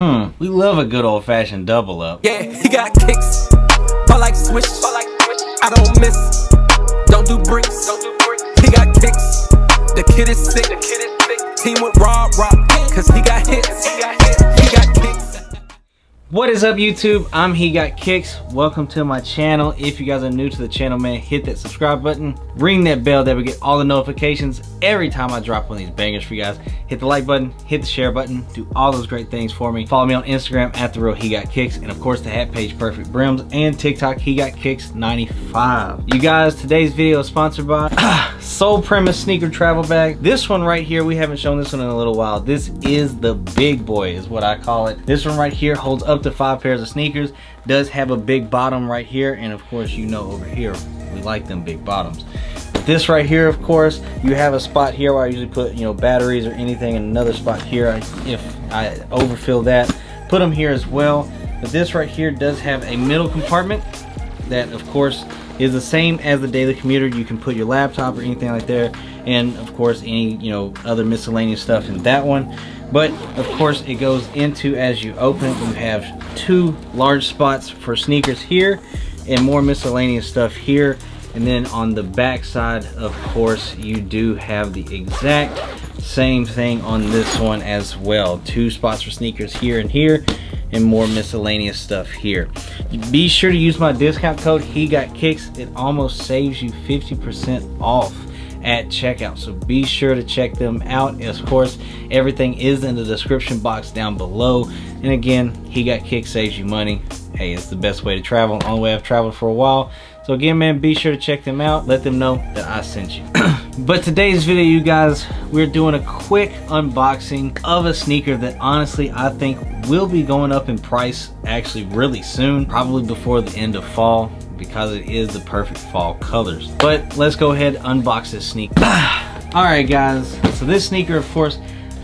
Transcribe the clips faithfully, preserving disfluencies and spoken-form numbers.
Hmm, we love a good old-fashioned double up. Yeah, he got kicks, fall like swish, fall like swish. I don't miss, don't do bricks, don't do bricks. He got kicks, the kid is sick, the kid is sick. Team with raw rock, cause he got hits, he got hits, he got kicks. What is up YouTube, I'm Hegotkickz, welcome to my channel. If you guys are new to the channel, man, hit that subscribe button, ring that bell that we get all the notifications every time I drop one of these bangers for you guys. Hit the like button, hit the share button, do all those great things for me. Follow me on Instagram at The Real Hegotkickz, and of course the hat page Perfect Brims, and TikTok Hegotkickz ninety-five. You guys, today's video is sponsored by uh, Sole Premise sneaker travel bag. This one right here, we haven't shown this one in a little while. This is the big boy is what I call it. This one right here holds up to five pairs of sneakers, does have a big bottom right here, and of course you know over here we like them big bottoms. This right here, of course, you have a spot here where I usually put, you know, batteries or anything, and another spot here I, if I overfill that, put them here as well. But this right here does have a middle compartment that, of course, is the same as the daily commuter. You can put your laptop or anything like there, and of course, any, you know, other miscellaneous stuff in that one. But of course, it goes into, as you open it, you have two large spots for sneakers here and more miscellaneous stuff here. And then on the back side, of course, you do have the exact same thing on this one as well. Two spots for sneakers here and here, and more miscellaneous stuff here. Be sure to use my discount code Hegotkickz. It almost saves you fifty percent off at checkout, so be sure to check them out. Of course, everything is in the description box down below. And again, Hegotkickz saves you money. Hey, it's the best way to travel, only way I've traveled for a while. So again, man, be sure to check them out. Let them know that I sent you. But today's video, you guys, we're doing a quick unboxing of a sneaker that honestly I think will be going up in price actually really soon, probably before the end of fall, because it is the perfect fall colors. But let's go ahead and unbox this sneaker. All right, guys, so this sneaker, of course,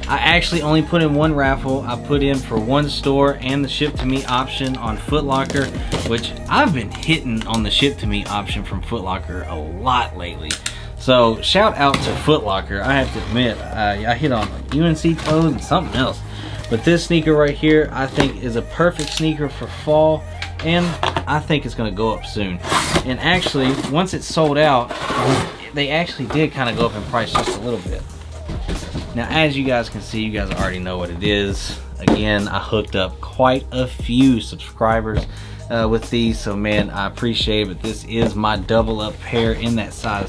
I actually only put in one raffle. I put in for one store and the ship to me option on Foot Locker, which I've been hitting on the ship to me option from Foot Locker a lot lately. So shout out to Foot Locker. I have to admit, I, I hit on like U N C Toes and something else. But this sneaker right here, I think is a perfect sneaker for fall, and I think it's gonna go up soon. And actually, once it's sold out, they actually did kind of go up in price just a little bit. Now, as you guys can see, you guys already know what it is. Again, I hooked up quite a few subscribers uh, with these, so man, I appreciate it. But this is my double up pair in that size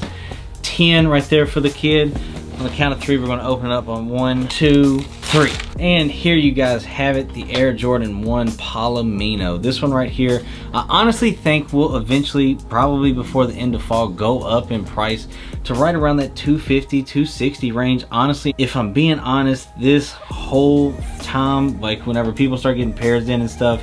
ten right there for the kid. On the count of three, we're gonna open up on one, two, three. And here you guys have it, the Air Jordan one Palomino. This one right here, I honestly think will eventually, probably before the end of fall, go up in price to right around that two fifty, two sixty range. Honestly, if I'm being honest, this whole time, like whenever people start getting pairs in and stuff,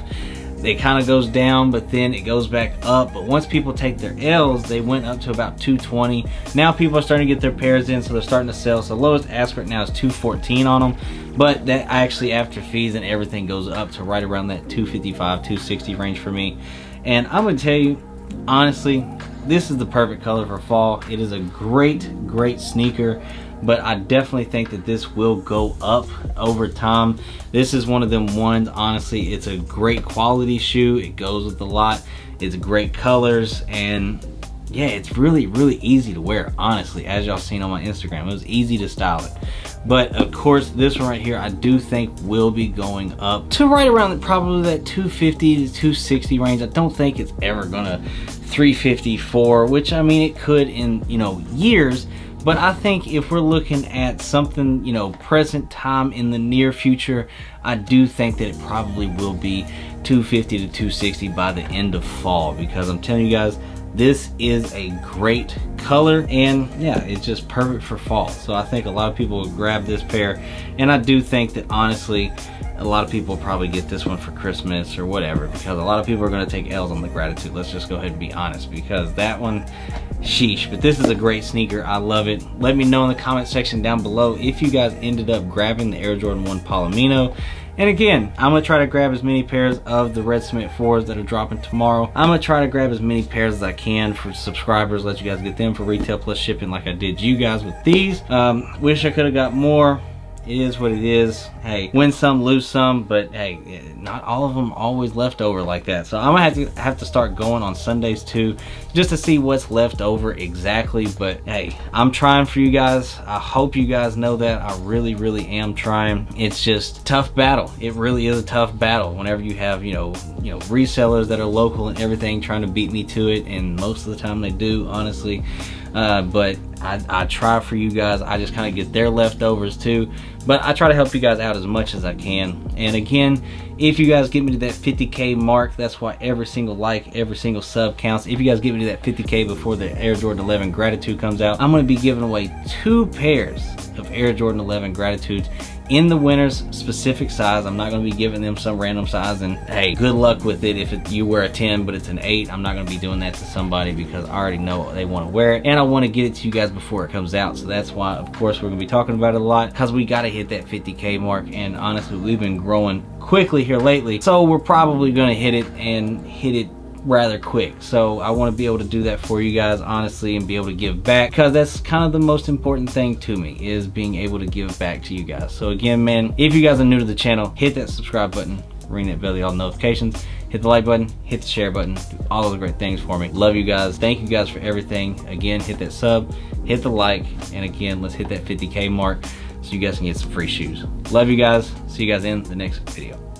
it kind of goes down, but then it goes back up. But once people take their L's, they went up to about two twenty. Now people are starting to get their pairs in, so they're starting to sell. So lowest ask right now is two fourteen on them. But that actually, after fees and everything, goes up to right around that two fifty-five, two sixty range for me. And I'm gonna tell you, honestly, this is the perfect color for fall. It is a great, great sneaker. But I definitely think that this will go up over time. This is one of them ones, honestly, it's a great quality shoe. It goes with a lot, it's great colors, and yeah, it's really, really easy to wear, honestly. As y'all seen on my Instagram, it was easy to style it. But of course, this one right here, I do think will be going up to right around probably that two fifty to two sixty range. I don't think it's ever gonna three fifty-four, which I mean, it could in, you know, years. But I think if we're looking at something, you know, present time in the near future, I do think that it probably will be two fifty to two sixty by the end of fall, because I'm telling you guys, this is a great color, and yeah, it's just perfect for fall. So I think a lot of people will grab this pair, and I do think that honestly, a lot of people will probably get this one for Christmas or whatever, because a lot of people are gonna take L's on the Gratitude. Let's just go ahead and be honest, because that one, sheesh. But this is a great sneaker, I love it. Let me know in the comment section down below if you guys ended up grabbing the Air Jordan one Palomino. And again, I'm gonna try to grab as many pairs of the Red Cement fours that are dropping tomorrow. I'm gonna try to grab as many pairs as I can for subscribers, let you guys get them for retail plus shipping like I did you guys with these. Um, wish I could have got more. It is what it is. Hey, win some, lose some, but hey, not all of them always left over like that. So I'm gonna have to have to start going on Sundays too, just to see what's left over exactly. But hey, I'm trying for you guys. I hope you guys know that I really, really am trying. It's just a tough battle. It really is a tough battle. Whenever you have, you know, you know, resellers that are local and everything trying to beat me to it, and most of the time they do, honestly. Uh, but I, I try for you guys. I just kind of get their leftovers too, but I try to help you guys out as much as I can. And again, if you guys get me to that fifty K mark, that's why every single like, every single sub counts. If you guys get me to that fifty K before the Air Jordan eleven gratitude comes out, I'm going to be giving away two pairs of Air Jordan eleven gratitudes in the winner's specific size. I'm not going to be giving them some random size, and hey, good luck with it if it, you wear a ten but it's an eight. I'm not going to be doing that to somebody because I already know they want to wear it, and I want to get it to you guys before it comes out. So that's why, of course, we're going to be talking about it a lot, because we got to hit that fifty K mark, and honestly, we've been growing quickly here lately, so we're probably going to hit it and hit it rather quick. So I want to be able to do that for you guys, honestly, and be able to give back, because that's kind of the most important thing to me, is being able to give back to you guys. So again, man, if you guys are new to the channel, hit that subscribe button, ring that bell, all notifications, hit the like button, hit the share button, do all those great things for me. Love you guys. Thank you guys for everything. Again, hit that sub, hit the like, and again, let's hit that fifty K mark so you guys can get some free shoes. Love you guys. See you guys in the next video.